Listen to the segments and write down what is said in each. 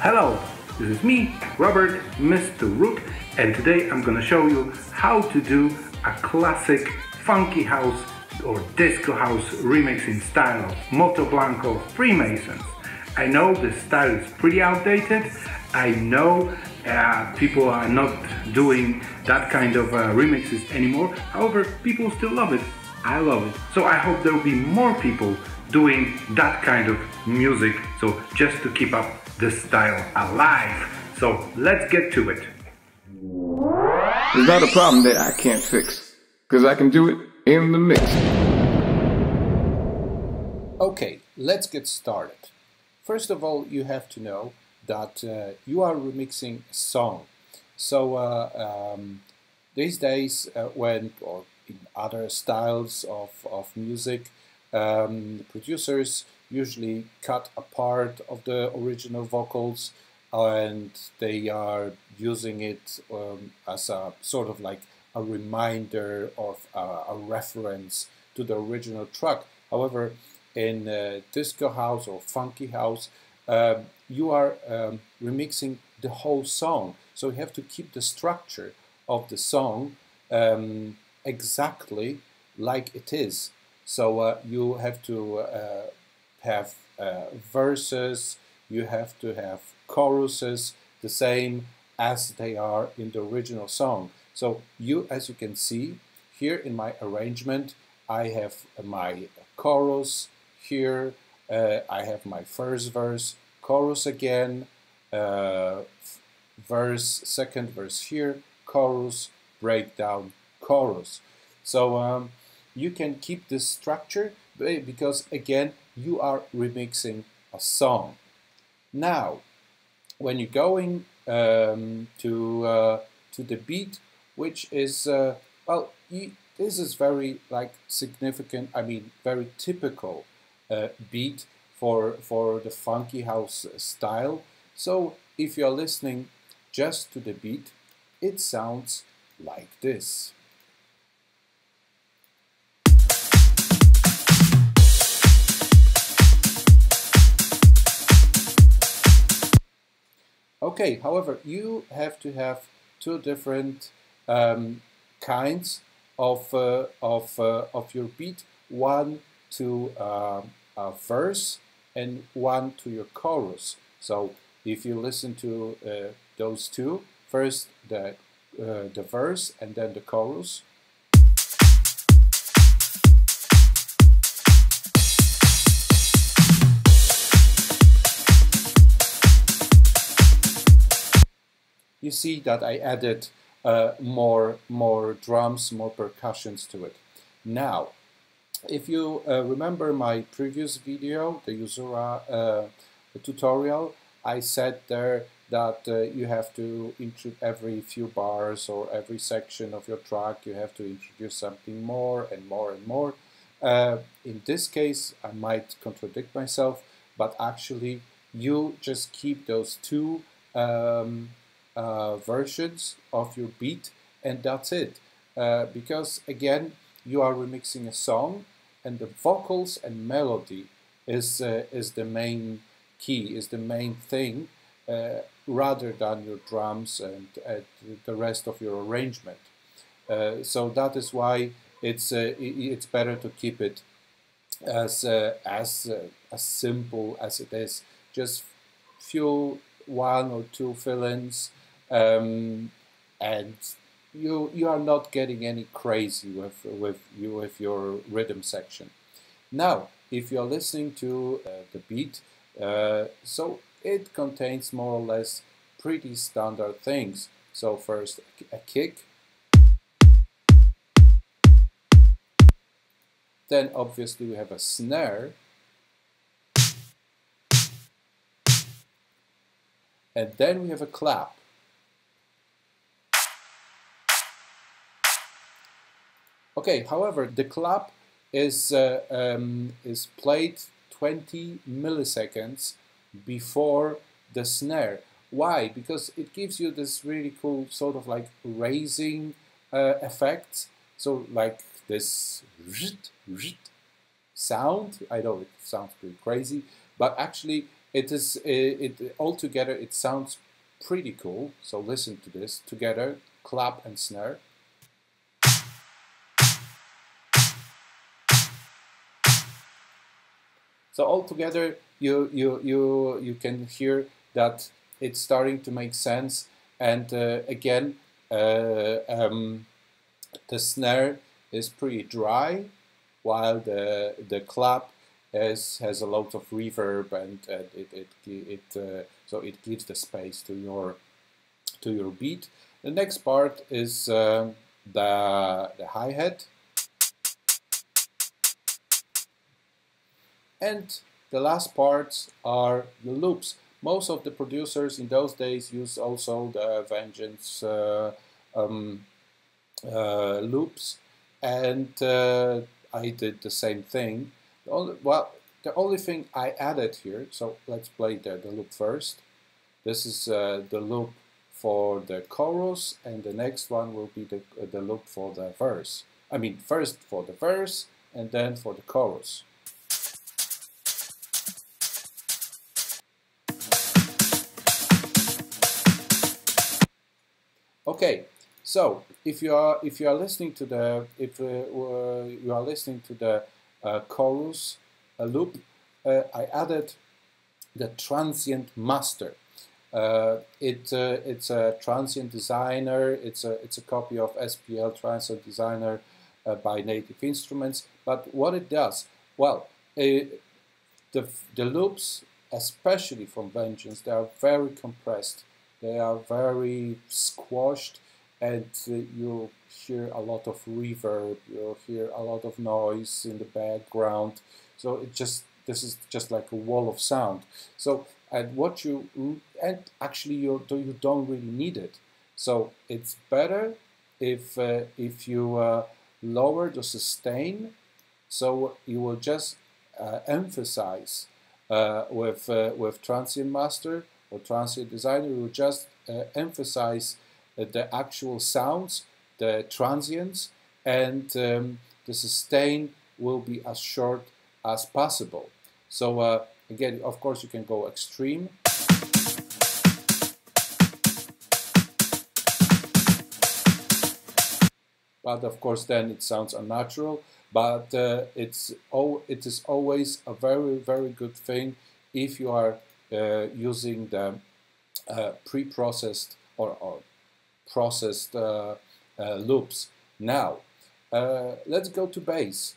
Hello, this is me, Robert Mr. Root, and today I'm gonna show you how to do a classic funky house or disco house remix in style of Motoblanco Freemasons. I know this style is pretty outdated. I know people are not doing that kind of remixes anymore. However, people still love it. I love it. So I hope there will be more people doing that kind of music. So just to keep up this style alive. So let's get to it. There's not a problem that I can't fix, because I can do it in the mix. Okay, let's get started. First of all, you have to know that you are remixing a song. So these days, or in other styles of music, producers usually cut a part of the original vocals and they are using it as a sort of like a reminder of a reference to the original track. However, in disco house or funky house, you are remixing the whole song, so you have to keep the structure of the song exactly like it is. So you have to have verses, you have to have choruses, the same as they are in the original song. So you, as you can see here in my arrangement, I have my chorus here, I have my first verse, chorus again, verse, second verse here, chorus, breakdown, chorus. So you can keep this structure because, again, you are remixing a song. Now, when you're going to the beat, which is, well, this is very significant, I mean, very typical beat for the funky house style. So if you're listening just to the beat, it sounds like this. Okay, however, you have to have two different kinds of your beat, one to a verse and one to your chorus. So if you listen to those two, first the verse and then the chorus. You see that I added more drums, more percussions to it. Now, if you remember my previous video, the Usura tutorial, I said there that you have to, every few bars or every section of your track, you have to introduce something more and more and more. In this case, I might contradict myself, but actually you just keep those two versions of your beat and that's it. Because again, you are remixing a song, and the vocals and melody is the main key, is the main thing, rather than your drums and the rest of your arrangement. So that is why it's better to keep it as simple as it is. Just one or two fill-ins, and you are not getting any crazy with your rhythm section. Now, if you're listening to the beat, so it contains more or less pretty standard things. So first a kick, then obviously we have a snare, and then we have a clap. Okay, however, the clap is played 20 milliseconds before the snare. Why? Because it gives you this really cool sort of like raising effect. So like this sound. I know it sounds pretty crazy, but actually It is altogether it sounds pretty cool. So listen to this together, clap and snare. So altogether you can hear that it's starting to make sense, and again the snare is pretty dry, while the clap has a lot of reverb, and so it gives the space to your beat. The next part is the hi-hat, and the last parts are the loops. Most of the producers in those days used also the Vengeance loops, and I did the same thing. The only thing I added here, so let's play the loop first. This is the loop for the chorus, and the next one will be the loop for the verse. I mean, first for the verse, and then for the chorus. Okay, so if you are listening to the chorus loop, I added the Transient Master. It's a Transient Designer. It's a copy of SPL Transient Designer by Native Instruments. But what it does, well, the loops, especially from Vengeance, they are very compressed. They are very squashed, and you hear a lot of reverb, you hear a lot of noise in the background. So this is just like a wall of sound. So and actually you don't really need it. So it's better if you lower the sustain, so you will just emphasize with Transient Master or Transient Designer, will just emphasize the actual sounds, the transients, and the sustain will be as short as possible. So again, of course, you can go extreme. But of course, then it sounds unnatural, but it is always a very, very good thing if you are using the pre-processed or processed loops. Now, let's go to bass.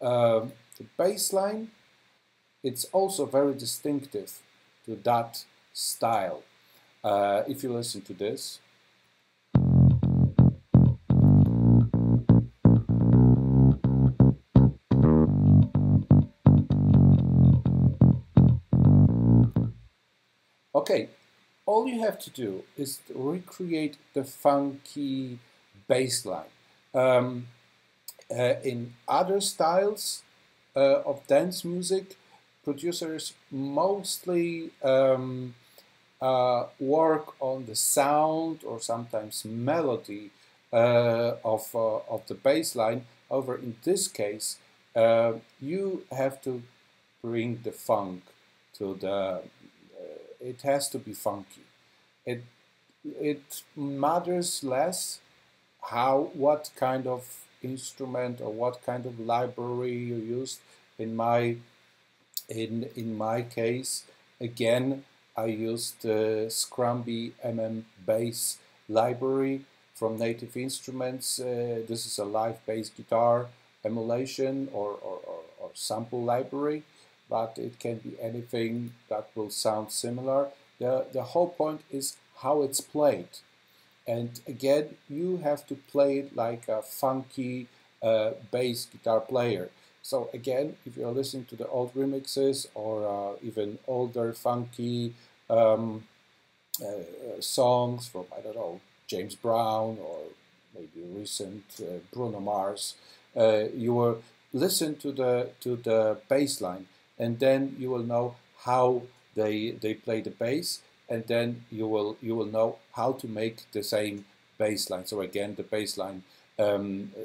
The bass line, it's also very distinctive to that style. If you listen to this, okay, all you have to do is to recreate the funky bass line. In other styles of dance music, producers mostly work on the sound or sometimes melody of the bass line. However, in this case, you have to bring the funk to the... It has to be funky. It matters less what kind of instrument or what kind of library you used. In my case, again, I used Scrumby MM Bass Library from Native Instruments. This is a live bass guitar emulation or sample library, but it can be anything that will sound similar. The whole point is how it's played. And again, you have to play it like a funky bass guitar player. So again, if you're listening to the old remixes or even older funky songs from, I don't know, James Brown or maybe recent Bruno Mars, you will listen to the bass line, and then you will know how they play the bass, and then you will know how to make the same bass line. So again, the bass line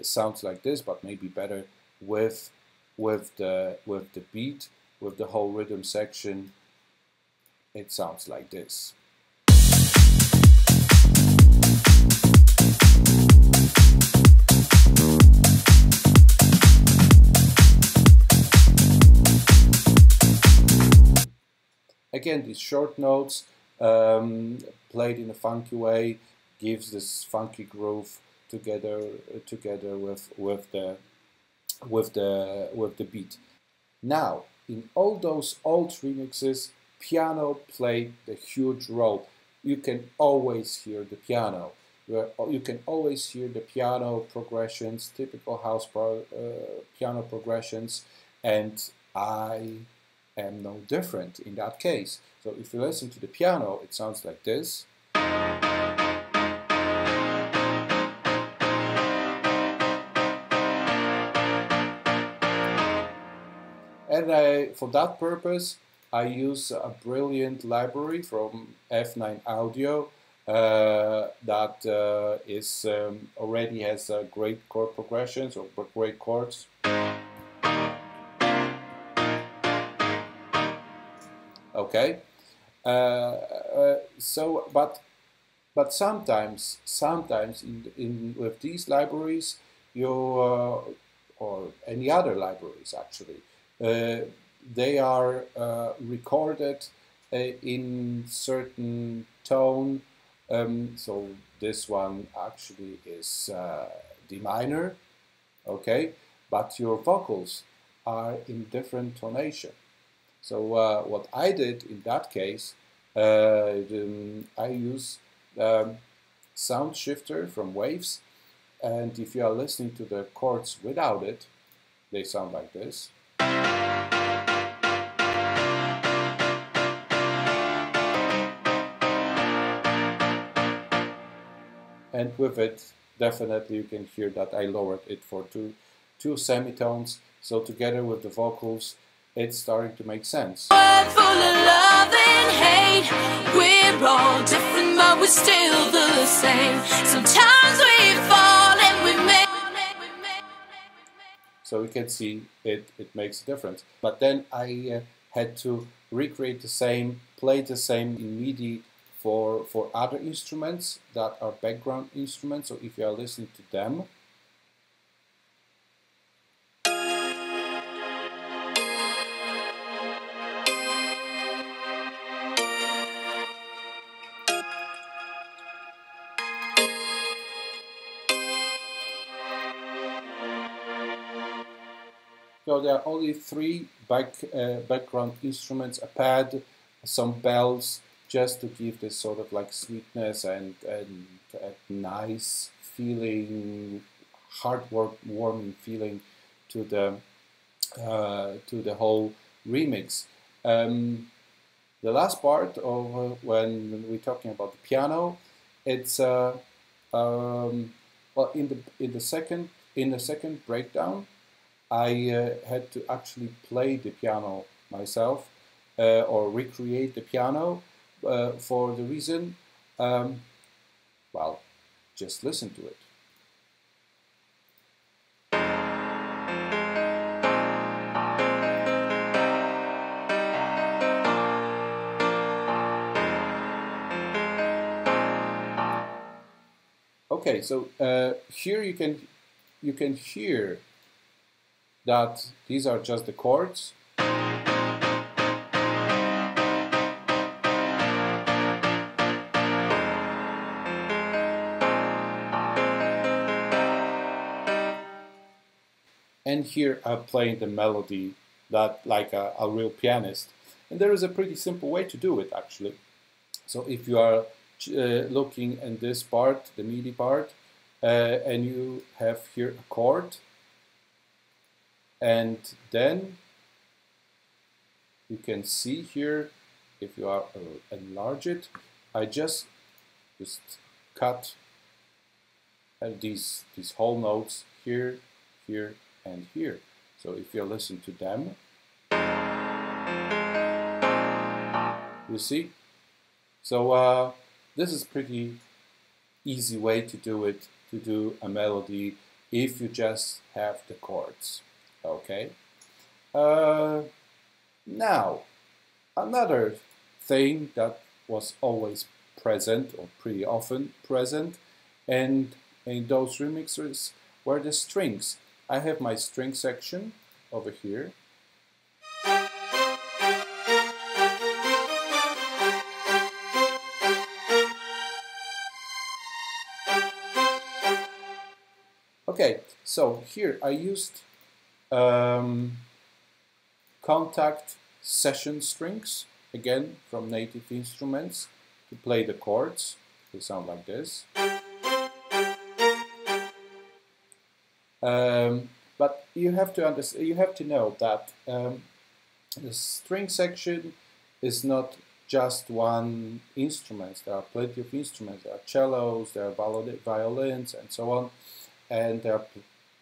sounds like this, but maybe better with the beat, with the whole rhythm section, it sounds like this. Again, these short notes played in a funky way gives this funky groove together with the beat. Now, in all those old remixes, piano played a huge role. You can always hear the piano. You can always hear the piano progressions, typical house piano progressions, and I am no different in that case. So if you listen to the piano, it sounds like this. And for that purpose, I use a brilliant library from F9 Audio that already has great chord progressions or great chords. Okay, so but sometimes with these libraries, you or any other libraries actually. They are recorded in certain tone. So this one actually is D minor, okay? But your vocals are in different tonation. So what I did in that case, I use Sound Shifter from Waves, and if you are listening to the chords without it, they sound like this. And with it, definitely you can hear that I lowered it for two semitones. So together with the vocals, it's starting to make sense. We're full of love and hate. We're all different, but we're still the same. Sometimes we fall and we make. So you can see it makes a difference. But then I had to recreate the same, play the same in MIDI for other instruments that are background instruments, so if you are listening to them. So there are only three background instruments, a pad, some bells, just to give this sort of like sweetness and a nice feeling, heartwarming feeling to the whole remix. The last part of when we're talking about the piano, it's well, in the second breakdown, I had to actually play the piano myself or recreate the piano. For the reason, well, just listen to it. Okay, so here you can hear that these are just the chords. And here I'm playing the melody that like a real pianist. And there is a pretty simple way to do it actually. So if you are looking at this part, the MIDI part, and you have here a chord, and then you can see here, if you are enlarge it, I just cut these whole notes here, here, and here. So if you listen to them, you see? So this is pretty easy way to do it, to do a melody if you just have the chords, okay? Now, another thing that was always present, or pretty often present, and in those remixes were the strings. I have my string section over here. Okay, so here I used Contact Session Strings, again from Native Instruments, to play the chords. They sound like this. But you have to understand, you have to know that the string section is not just one instrument. There are plenty of instruments. There are cellos, there are violins, and so on. And there are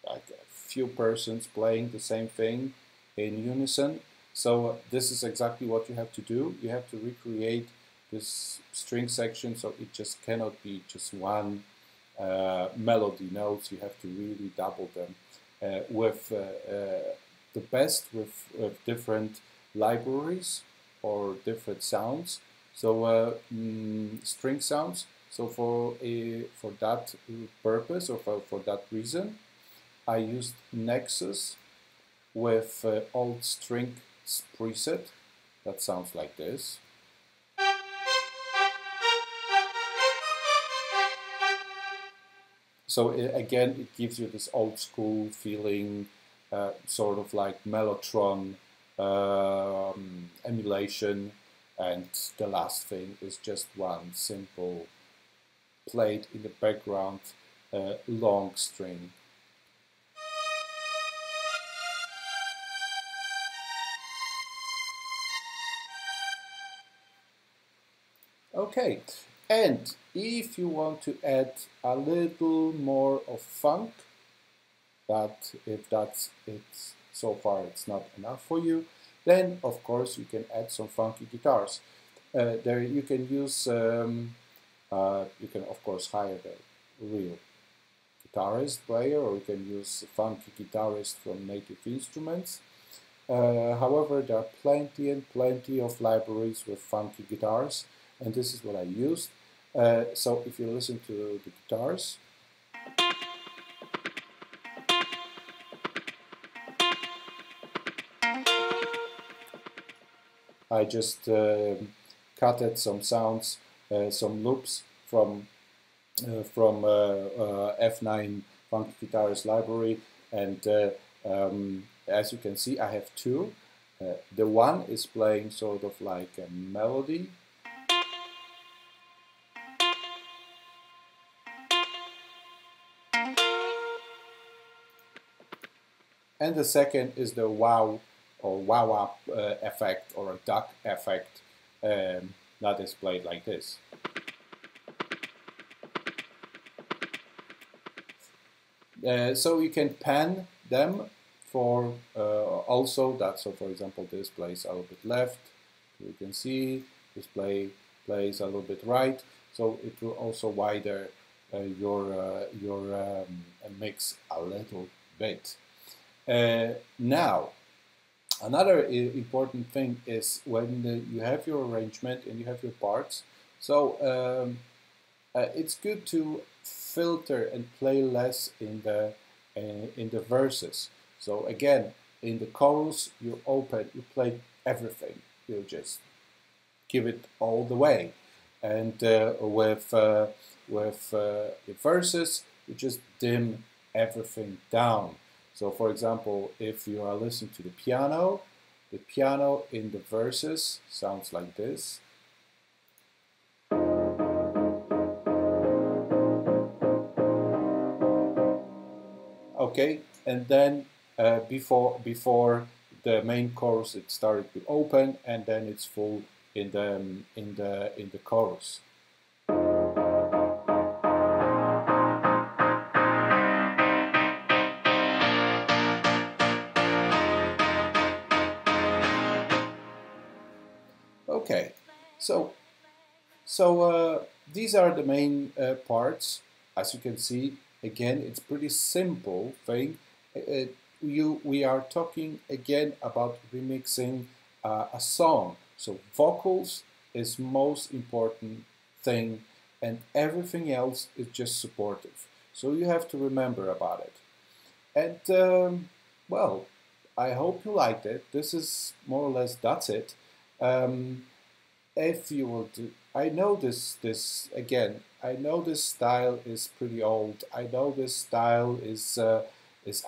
like a few persons playing the same thing in unison. So this is exactly what you have to do. You have to recreate this string section, so it just cannot be just one melody notes. You have to really double them with different libraries or different sounds, so string sounds. So for that purpose, or for that reason, I used Nexus with old string preset that sounds like this. So again, it gives you this old school feeling, sort of like Mellotron emulation, and the last thing is just one simple played in the background long string. Okay, and if you want to add a little more of funk, that if that's it, so far it's not enough for you, then of course you can add some funky guitars. There you can use, you can of course hire the real guitarist player, or you can use funky guitarist from Native Instruments. However, there are plenty and plenty of libraries with funky guitars, and this is what I used. So if you listen to the guitars, I just cutted some sounds, some loops from F9 Funk Guitars library, and as you can see, I have two. The one is playing sort of like a melody, and the second is the wow or wow-up effect, or a duck effect, that is played like this. So you can pan them for also that. So for example, this plays a little bit left, you can see this plays a little bit right. So it will also widen your mix a little bit. Now, another important thing is when you have your arrangement and you have your parts, so it's good to filter and play less in the verses. So again, in the chorus, you play everything. You just give it all the way, and with the verses, you just dim everything down. So for example, if you are listening to the piano in the verses sounds like this. Okay, and then before the main chorus, it started to open, and then it's full in the chorus. Okay, so these are the main parts. As you can see, again, it's pretty simple thing. We are talking again about remixing a song. So vocals is most important thing, and everything else is just supportive. So you have to remember about it. And well, I hope you liked it. This is more or less that's it. If you will do, I know this again. I know this style is pretty old. I know this style is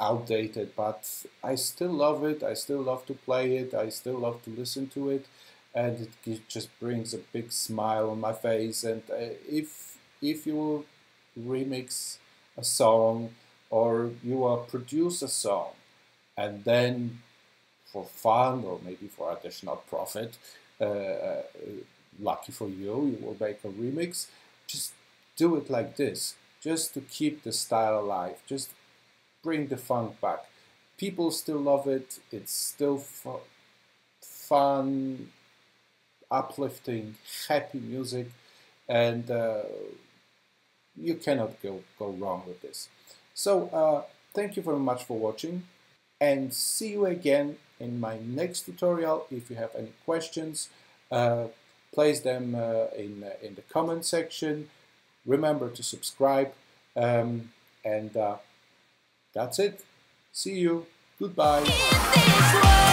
outdated, but I still love it. I still love to play it. I still love to listen to it, and it just brings a big smile on my face. And if you will remix a song or you will produce a song, and then for fun or maybe for additional profit, lucky for you, you will make a remix. Just do it like this, just to keep the style alive, just bring the funk back. People still love it, it's still fun, uplifting, happy music, and you cannot go wrong with this. So thank you very much for watching, and see you again in my next tutorial. If you have any questions, place them in the comment section. Remember to subscribe, and that's it. See you. Goodbye.